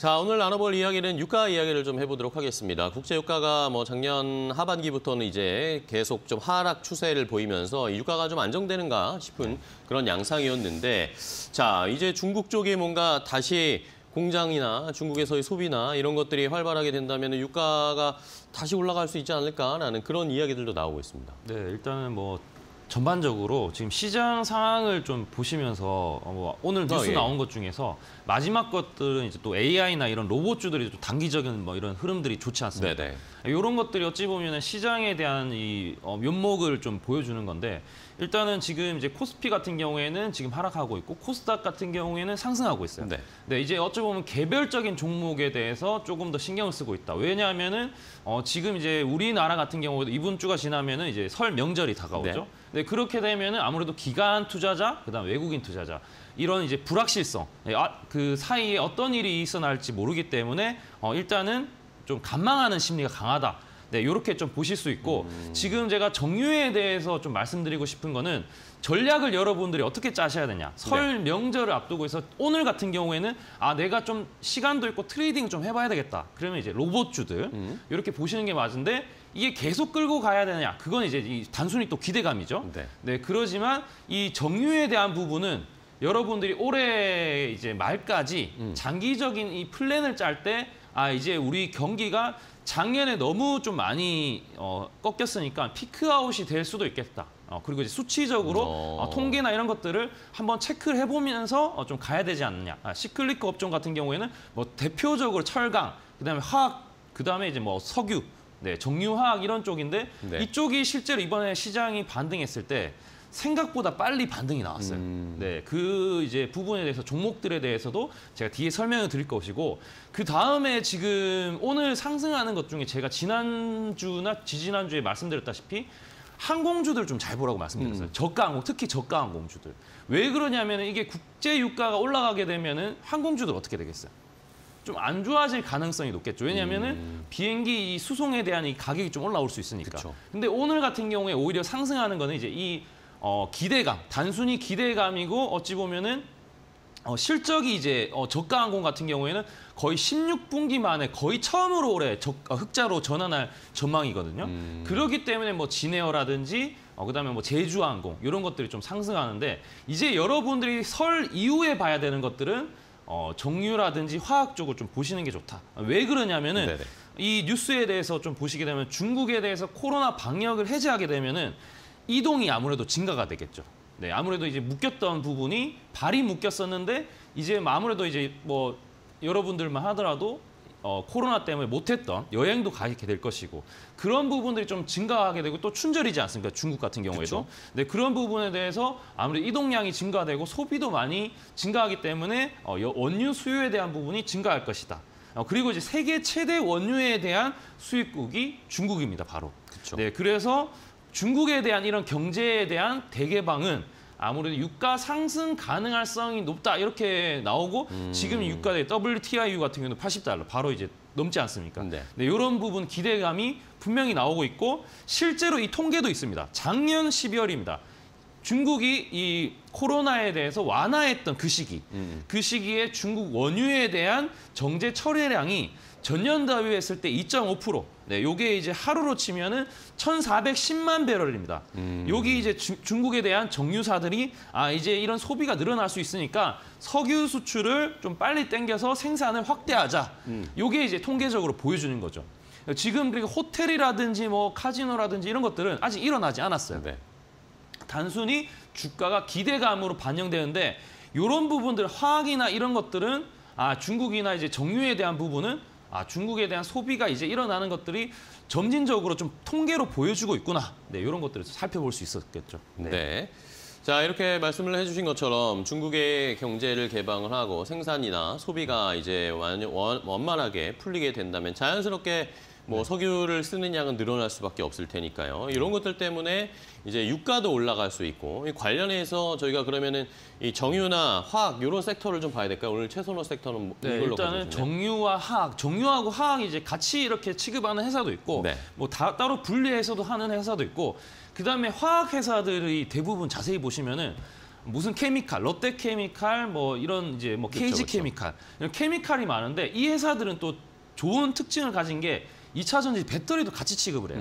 자, 오늘 나눠볼 이야기는 유가 이야기를 좀 해보도록 하겠습니다. 국제 유가가 작년 하반기부터는 이제 계속 좀 하락 추세를 보이면서 유가가 좀 안정되는가 싶은 그런 양상이었는데, 자, 이제 중국 쪽이 뭔가 다시 공장이나 중국에서의 소비나 이런 것들이 활발하게 된다면 유가가 다시 올라갈 수 있지 않을까라는 그런 이야기들도 나오고 있습니다. 네, 일단은 전반적으로 지금 시장 상황을 좀 보시면서 오늘 뉴스 나온 것 중에서 마지막 것들은 이제 또 AI나 이런 로봇주들이 또 단기적인 이런 흐름들이 좋지 않습니까? 네네. 이런 것들이 어찌 보면 시장에 대한 이 면목을 좀 보여주는 건데, 일단은 지금 이제 코스피 같은 경우에는 지금 하락하고 있고 코스닥 같은 경우에는 상승하고 있어요. 네. 네, 이제 어찌 보면 개별적인 종목에 대해서 조금 더 신경을 쓰고 있다. 왜냐하면은 지금 이제 우리나라 같은 경우에도 이번 주가 지나면은 이제 설 명절이 다가오죠. 네, 그렇게 되면은 아무래도 기관 투자자, 그다음 외국인 투자자 이런 이제 불확실성, 그 사이에 어떤 일이 일어날지 모르기 때문에 일단은 좀 관망하는 심리가 강하다. 네, 이렇게 좀 보실 수 있고, 지금 제가 정유에 대해서 좀 말씀드리고 싶은 거는 전략을 여러분들이 어떻게 짜셔야 되냐. 설 명절을 앞두고 해서 오늘 같은 경우에는 내가 좀 시간도 있고 트레이딩 좀 해봐야 되겠다. 그러면 이제 로봇주들 이렇게 보시는 게 맞은데, 이게 계속 끌고 가야 되느냐. 그건 이제 단순히 또 기대감이죠. 네, 그러지만 이 정유에 대한 부분은 여러분들이 올해 이제 말까지 장기적인 이 플랜을 짤 때 이제 우리 경기가 작년에 너무 좀 많이 꺾였으니까 피크아웃이 될 수도 있겠다. 그리고 이제 수치적으로 통계나 이런 것들을 한번 체크를 해보면서 좀 가야 되지 않느냐. 시클리크 업종 같은 경우에는 대표적으로 철강, 그다음에 화학, 그다음에 이제 석유, 네, 정유화학 이런 쪽인데, 네, 이쪽이 실제로 이번에 시장이 반등했을 때 생각보다 빨리 반등이 나왔어요. 네, 그 이제 부분에 대해서 종목들에 대해서도 제가 뒤에 설명을 드릴 것이고, 그 다음에 지금 오늘 상승하는 것 중에 제가 지난주나 지지난주에 말씀드렸다시피 항공주들 좀 잘 보라고 말씀드렸어요. 저가항공, 특히 저가항공주들. 왜 그러냐면 이게 국제 유가가 올라가게 되면은 항공주들 어떻게 되겠어요? 좀 안 좋아질 가능성이 높겠죠. 왜냐하면은 비행기 이 수송에 대한 이 가격이 좀 올라올 수 있으니까. 그쵸. 근데 오늘 같은 경우에 오히려 상승하는 거는 이제 이 기대감, 단순히 기대감이고, 어찌 보면은 실적이 이제 저가항공 같은 경우에는 거의 16분기 만에 거의 처음으로 올해 흑자로 전환할 전망이거든요. 그렇기 때문에 진에어라든지 그다음에 제주항공 이런 것들이 좀 상승하는데, 이제 여러분들이 설 이후에 봐야 되는 것들은 정유라든지 화학 쪽을 좀 보시는 게 좋다. 왜 그러냐면은 이 뉴스에 대해서 좀 보시게 되면 중국에 대해서 코로나 방역을 해제하게 되면은 이동이 아무래도 증가가 되겠죠. 네, 아무래도 이제 묶였던 부분이 발이 묶였었는데, 이제 아무래도 이제 여러분들만 하더라도 코로나 때문에 못했던 여행도 가게 될 것이고, 그런 부분들이 좀 증가하게 되고, 또 춘절이지 않습니까? 중국 같은 경우에도. 네, 그런 부분에 대해서 아무래도 이동량이 증가되고 소비도 많이 증가하기 때문에 원유 수요에 대한 부분이 증가할 것이다. 그리고 이제 세계 최대 원유에 대한 수입국이 중국입니다, 바로. 그쵸. 네, 그래서 중국에 대한 이런 경제에 대한 대개방은 아무래도 유가 상승 가능성이 높다, 이렇게 나오고, 지금 유가 WTI유 같은 경우는 $80 바로 이제 넘지 않습니까? 네. 네, 이런 부분 기대감이 분명히 나오고 있고, 실제로 이 통계도 있습니다. 작년 12월입니다. 중국이 이 코로나에 대해서 완화했던 그 시기, 그 시기에 중국 원유에 대한 정제 처리량이 전년 대비했을 때 2.5%. 네, 요게 이제 하루로 치면은 1,410만 배럴입니다. 여기 이제 중국에 대한 정유사들이 이제 이런 소비가 늘어날 수 있으니까 석유 수출을 좀 빨리 당겨서 생산을 확대하자. 요게 이제 통계적으로 보여주는 거죠. 지금 그리고 호텔이라든지 카지노라든지 이런 것들은 아직 일어나지 않았어요. 네. 단순히 주가가 기대감으로 반영되는데, 요런 부분들 화학이나 이런 것들은 중국이나 이제 정유에 대한 부분은 중국에 대한 소비가 이제 일어나는 것들이 점진적으로 좀 통계로 보여주고 있구나. 네, 이런 것들을 살펴볼 수 있었겠죠. 네. 네. 자, 이렇게 말씀을 해주신 것처럼 중국의 경제를 개방을 하고 생산이나 소비가 이제 원만하게 풀리게 된다면 자연스럽게 네, 석유를 쓰는 양은 늘어날 수밖에 없을 테니까요. 이런 것들 때문에 이제 유가도 올라갈 수 있고, 관련해서 저희가 그러면은 이 정유나 화학 이런 섹터를 좀 봐야 될까요? 오늘 최선호 섹터는 네, 이걸로 일단은 가져주시네요. 정유와 화학, 정유하고 화학이 이제 같이 이렇게 취급하는 회사도 있고, 네, 따로 분리해서도 하는 회사도 있고, 그다음에 화학 회사들이 대부분 자세히 보시면은 무슨 케미칼, 롯데케미칼, 뭐 이런 이제 뭐 KG케미칼, 이런 케미칼이 많은데 이 회사들은 또 좋은 특징을 가진 게 2차 전지 배터리도 같이 취급을 해요.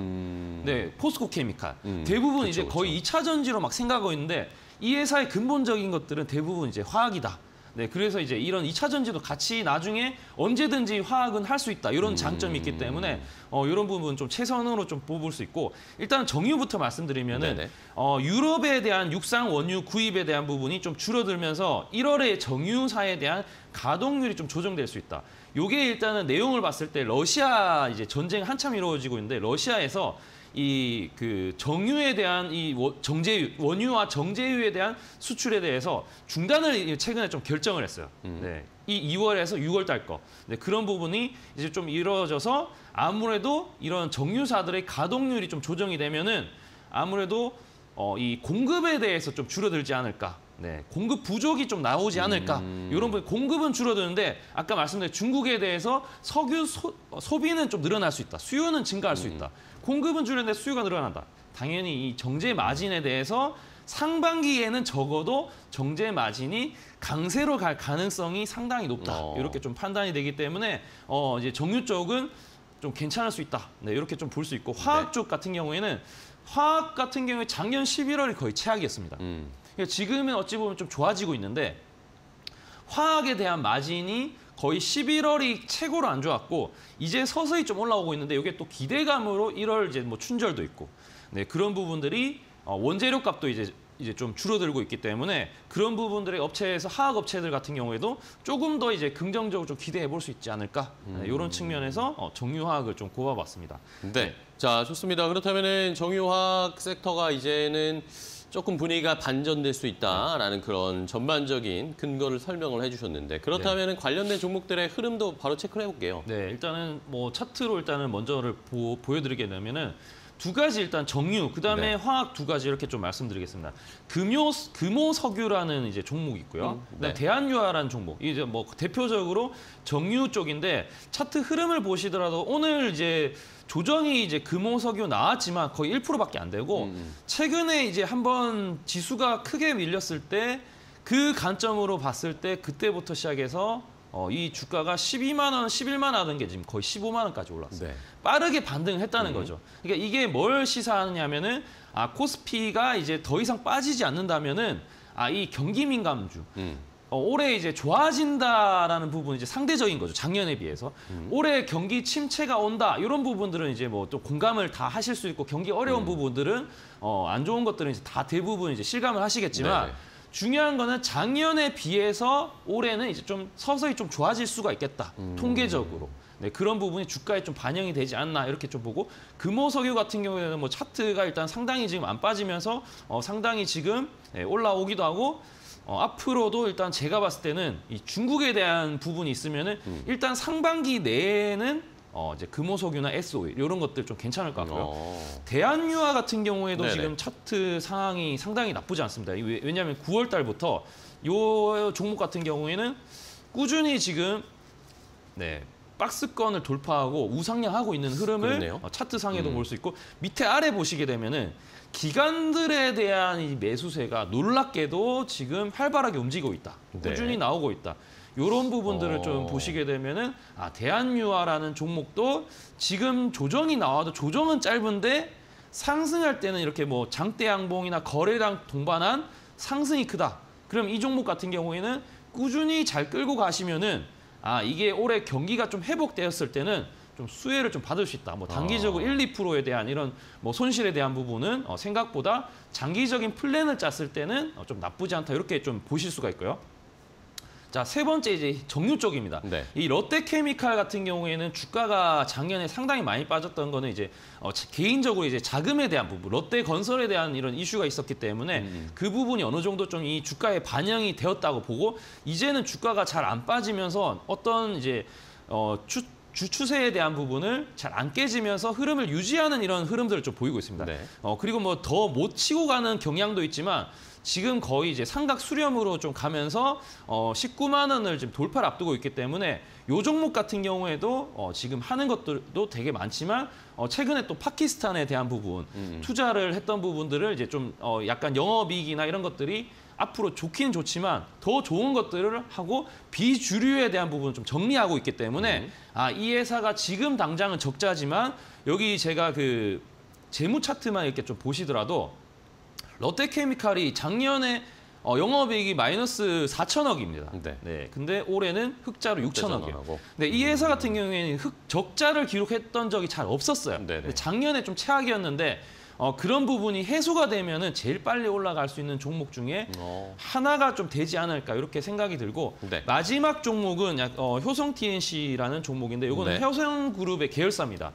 네, 포스코 케미칼. 대부분 그쵸, 이제 거의 2차 전지로 막 생각하고 있는데 이 회사의 근본적인 것들은 대부분 이제 화학이다. 네, 그래서 이제 이런 2차 전지도 같이 나중에 언제든지 화학은 할 수 있다. 이런 장점이 있기 때문에 이런 부분 좀 최선으로 좀 뽑을 수 있고, 일단 정유부터 말씀드리면은 유럽에 대한 육상 원유 구입에 대한 부분이 좀 줄어들면서 1월에 정유사에 대한 가동률이 좀 조정될 수 있다. 요게 일단은 내용을 봤을 때 러시아 이제 전쟁 한참 이루어지고 있는데 러시아에서 이 그 정유에 대한 이 정제유, 원유와 정제유에 대한 수출에 대해서 중단을 최근에 좀 결정을 했어요. 네. 이 2월에서 6월 달 거. 네, 그런 부분이 이제 좀 이루어져서 아무래도 이런 정유사들의 가동률이 좀 조정이 되면은 아무래도 이 공급에 대해서 좀 줄어들지 않을까. 네, 공급 부족이 좀 나오지 않을까. 이런 부분 공급은 줄어드는데 아까 말씀드린 중국에 대해서 석유 소비는 좀 늘어날 수 있다. 수요는 증가할 수 있다. 공급은 줄어드는데 수요가 늘어난다. 당연히 이 정제 마진에 대해서 상반기에는 적어도 정제 마진이 강세로 갈 가능성이 상당히 높다. 이렇게 좀 판단이 되기 때문에 이제 정유 쪽은 좀 괜찮을 수 있다. 네, 이렇게 좀 볼 수 있고 화학 쪽 같은 경우에는 화학 같은 경우에 작년 11월이 거의 최악이었습니다. 지금은 어찌 보면 좀 좋아지고 있는데 화학에 대한 마진이 거의 11월이 최고로 안 좋았고 이제 서서히 좀 올라오고 있는데 이게 또 기대감으로 1월 이제 뭐 춘절도 있고 네, 그런 부분들이 원재료 값도 이제 좀 줄어들고 있기 때문에 그런 부분들의 업체에서 화학 업체들 같은 경우에도 조금 더 이제 긍정적으로 좀 기대해 볼 수 있지 않을까 네, 이런 측면에서 정유화학을 좀 꼽아봤습니다. 네, 자 좋습니다. 그렇다면은 정유화학 섹터가 이제는 조금 분위기가 반전될 수 있다라는 그런 전반적인 근거를 설명을 해주셨는데 그렇다면 네. 관련된 종목들의 흐름도 바로 체크를 해볼게요. 네, 일단은 뭐 차트로 일단은 먼저를 보여드리게 되면은 두 가지 일단 정유 그다음에 네. 화학 두 가지 이렇게 좀 말씀드리겠습니다. 금호석유라는 이제 종목이 있고요. 네. 대한유화라는 종목 이제 뭐 대표적으로 정유 쪽인데 차트 흐름을 보시더라도 오늘 이제 조정이 이제 금호석유 나왔지만 거의 1%밖에 안 되고 최근에 이제 한번 지수가 크게 밀렸을 때 그 관점으로 봤을 때 그때부터 시작해서 이 주가가 12만 원, 11만 원 하던 게 지금 거의 15만 원까지 올랐어요. 네. 빠르게 반등했다는 거죠. 그러니까 이게 뭘 시사하느냐면은 코스피가 이제 더 이상 빠지지 않는다면은 이 경기 민감주. 올해 이제 좋아진다라는 부분 이제 상대적인 거죠. 작년에 비해서. 올해 경기 침체가 온다. 이런 부분들은 이제 뭐 또 공감을 다 하실 수 있고 경기 어려운 부분들은 안 좋은 것들은 이제 다 대부분 이제 실감을 하시겠지만 네네. 중요한 거는 작년에 비해서 올해는 이제 좀 서서히 좀 좋아질 수가 있겠다. 통계적으로. 네, 그런 부분이 주가에 좀 반영이 되지 않나 이렇게 좀 보고 금호석유 같은 경우에는 뭐 차트가 일단 상당히 지금 안 빠지면서 상당히 지금 올라오기도 하고 앞으로도 일단 제가 봤을 때는 이 중국에 대한 부분이 있으면은 일단 상반기 내에는 이제 금호석유나 SO일 이런 것들 좀 괜찮을 것 같고요. 대한유화 같은 경우에도 네네. 지금 차트 상황이 상당히 나쁘지 않습니다. 왜냐하면 9월 달부터 요 종목 같은 경우에는 꾸준히 지금 네. 박스권을 돌파하고 우상향하고 있는 흐름을 그러네요. 차트상에도 볼 수 있고 밑에 아래 보시게 되면은 기관들에 대한 이 매수세가 놀랍게도 지금 활발하게 움직이고 있다. 네. 꾸준히 나오고 있다. 이런 부분들을 좀 보시게 되면은 대한유화라는 종목도 지금 조정이 나와도 조정은 짧은데 상승할 때는 이렇게 뭐 장대 양봉이나 거래량 동반한 상승이 크다. 그럼 이 종목 같은 경우에는 꾸준히 잘 끌고 가시면은 이게 올해 경기가 좀 회복되었을 때는 좀 수혜를 좀 받을 수 있다. 뭐 단기적으로 1, 2%에 대한 이런 뭐 손실에 대한 부분은 생각보다 장기적인 플랜을 짰을 때는 좀 나쁘지 않다. 이렇게 좀 보실 수가 있고요. 자, 세 번째 이제 정유 쪽입니다. 네. 이 롯데케미칼 같은 경우에는 주가가 작년에 상당히 많이 빠졌던 거는 이제 개인적으로 이제 자금에 대한 부분, 롯데건설에 대한 이런 이슈가 있었기 때문에 그 부분이 어느 정도 좀 이 주가에 반영이 되었다고 보고 이제는 주가가 잘 안 빠지면서 어떤 이제 주추세에 대한 부분을 잘 안 깨지면서 흐름을 유지하는 이런 흐름들을 좀 보이고 있습니다. 네. 그리고 뭐 더 못 치고 가는 경향도 있지만. 지금 거의 이제 삼각 수렴으로 좀 가면서 19만 원을 지금 돌파를 앞두고 있기 때문에 이 종목 같은 경우에도 지금 하는 것들도 되게 많지만 최근에 또 파키스탄에 대한 부분 투자를 했던 부분들을 이제 좀 약간 영업이익이나 이런 것들이 앞으로 좋긴 좋지만 더 좋은 것들을 하고 비주류에 대한 부분을 좀 정리하고 있기 때문에 아, 이 회사가 지금 당장은 적자지만 여기 제가 그 재무 차트만 이렇게 좀 보시더라도 롯데케미칼이 작년에 영업이익이 마이너스 4,000억입니다. 네. 네. 근데 올해는 흑자로 6,000억이에요. 네, 이 회사 같은 경우에는 적자를 기록했던 적이 잘 없었어요. 네네. 작년에 좀 최악이었는데 그런 부분이 해소가 되면은 제일 빨리 올라갈 수 있는 종목 중에 하나가 좀 되지 않을까 이렇게 생각이 들고 네. 마지막 종목은 효성티앤씨라는 종목인데 이거는 네. 효성그룹의 계열사입니다.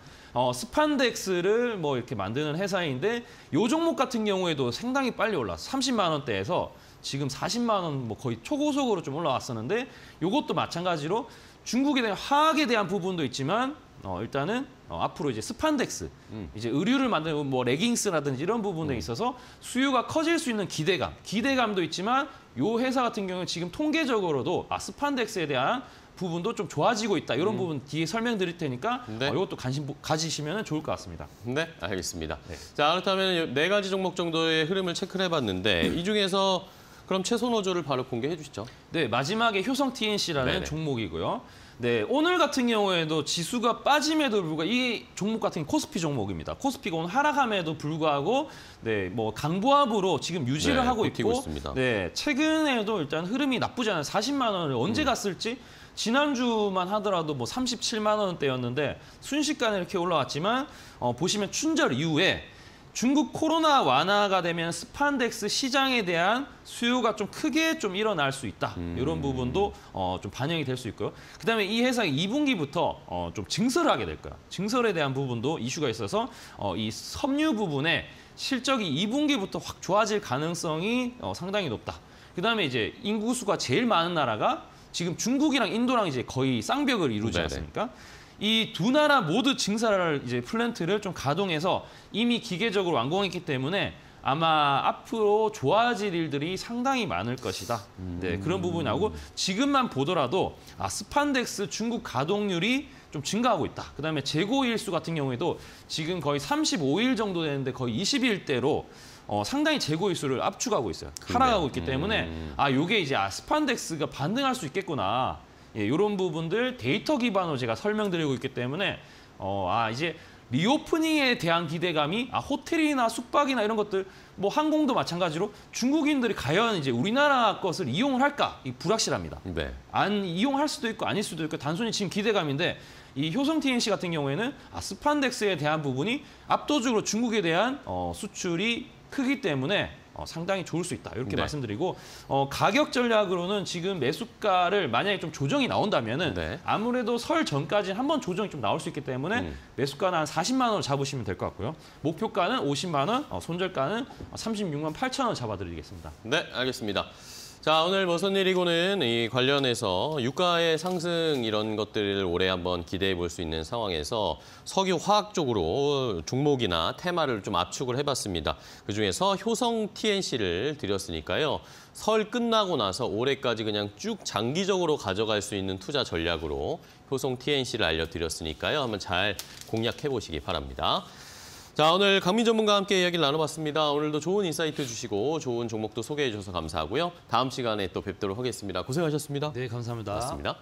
스판덱스를 뭐 이렇게 만드는 회사인데 이 종목 같은 경우에도 상당히 빨리 올랐어. 30만 원대에서 지금 40만 원 뭐 거의 초고속으로 좀 올라왔었는데 이것도 마찬가지로 중국에 대한 화학에 대한 부분도 있지만 일단은 앞으로 이제 스판덱스, 이제 의류를 만드는 뭐 레깅스라든지 이런 부분에 있어서 수요가 커질 수 있는 기대감도 있지만 이 회사 같은 경우는 지금 통계적으로도 아, 스판덱스에 대한 부분도 좀 좋아지고 있다. 이런 부분 뒤에 설명드릴 테니까 네. 이것도 관심 가지시면 좋을 것 같습니다. 네, 알겠습니다. 네. 자, 그렇다면 네 가지 종목 정도의 흐름을 체크를 해봤는데 이 중에서 그럼 최선호조를 바로 공개해 주시죠. 네, 마지막에 효성티앤씨라는 네네. 종목이고요. 네, 오늘 같은 경우에도 지수가 빠짐에도 불구하고 이 종목 같은 코스피 종목입니다. 코스피가 오늘 하락함에도 불구하고 네, 뭐 강보합으로 지금 유지를 네, 하고 있고 있습니다. 네, 최근에도 일단 흐름이 나쁘지 않은 40만 원을 언제 갔을지 지난주만 하더라도 뭐 37만 원대였는데 순식간에 이렇게 올라왔지만 보시면 춘절 이후에 중국 코로나 완화가 되면 스판덱스 시장에 대한 수요가 좀 크게 좀 일어날 수 있다. 이런 부분도 좀 반영이 될 수 있고요. 그다음에 이 회사가 2분기부터 좀 증설을 하게 될 거야. 증설에 대한 부분도 이슈가 있어서 이 섬유 부분에 실적이 2분기부터 확 좋아질 가능성이 상당히 높다. 그다음에 이제 인구수가 제일 많은 나라가 지금 중국이랑 인도랑 이제 거의 쌍벽을 이루지 네네. 않습니까? 이 두 나라 모두 증설할 이제 플랜트를 좀 가동해서 이미 기계적으로 완공했기 때문에 아마 앞으로 좋아질 일들이 상당히 많을 것이다. 네, 그런 부분이 나오고 지금만 보더라도 아, 스판덱스 중국 가동률이 좀 증가하고 있다. 그다음에 재고일수 같은 경우에도 지금 거의 35일 정도 되는데 거의 20일대로 상당히 재고일수를 압축하고 있어요. 하락하고 있기 때문에 아, 요게 이제 스판덱스가 반등할 수 있겠구나. 예, 이런 부분들 데이터 기반으로 제가 설명드리고 있기 때문에 이제 리오프닝에 대한 기대감이 호텔이나 숙박이나 이런 것들 뭐 항공도 마찬가지로 중국인들이 과연 이제 우리나라 것을 이용을 할까 이 불확실합니다. 네. 안 이용할 수도 있고 아닐 수도 있고 단순히 지금 기대감인데 이 효성티앤씨 같은 경우에는 스판덱스에 대한 부분이 압도적으로 중국에 대한 수출이 크기 때문에. 상당히 좋을 수 있다 이렇게 네. 말씀드리고 가격 전략으로는 지금 매수가를 만약에 좀 조정이 나온다면은 네. 아무래도 설 전까지 한번 조정이 좀 나올 수 있기 때문에 매수가는 한 40만 원 잡으시면 될 것 같고요. 목표가는 50만 원, 손절가는 36만 8천 원 잡아드리겠습니다. 네, 알겠습니다. 자, 오늘 무슨 일이고는 이 관련해서 유가의 상승 이런 것들을 올해 한번 기대해 볼 수 있는 상황에서 석유 화학 쪽으로 종목이나 테마를 좀 압축을 해봤습니다. 그중에서 효성티앤씨를 드렸으니까요. 설 끝나고 나서 올해까지 그냥 쭉 장기적으로 가져갈 수 있는 투자 전략으로 효성티앤씨를 알려드렸으니까요. 한번 잘 공략해 보시기 바랍니다. 자, 오늘 강민 전문가와 함께 이야기를 나눠봤습니다. 오늘도 좋은 인사이트 주시고 좋은 종목도 소개해 주셔서 감사하고요. 다음 시간에 또 뵙도록 하겠습니다. 고생하셨습니다. 네, 감사합니다. 고맙습니다.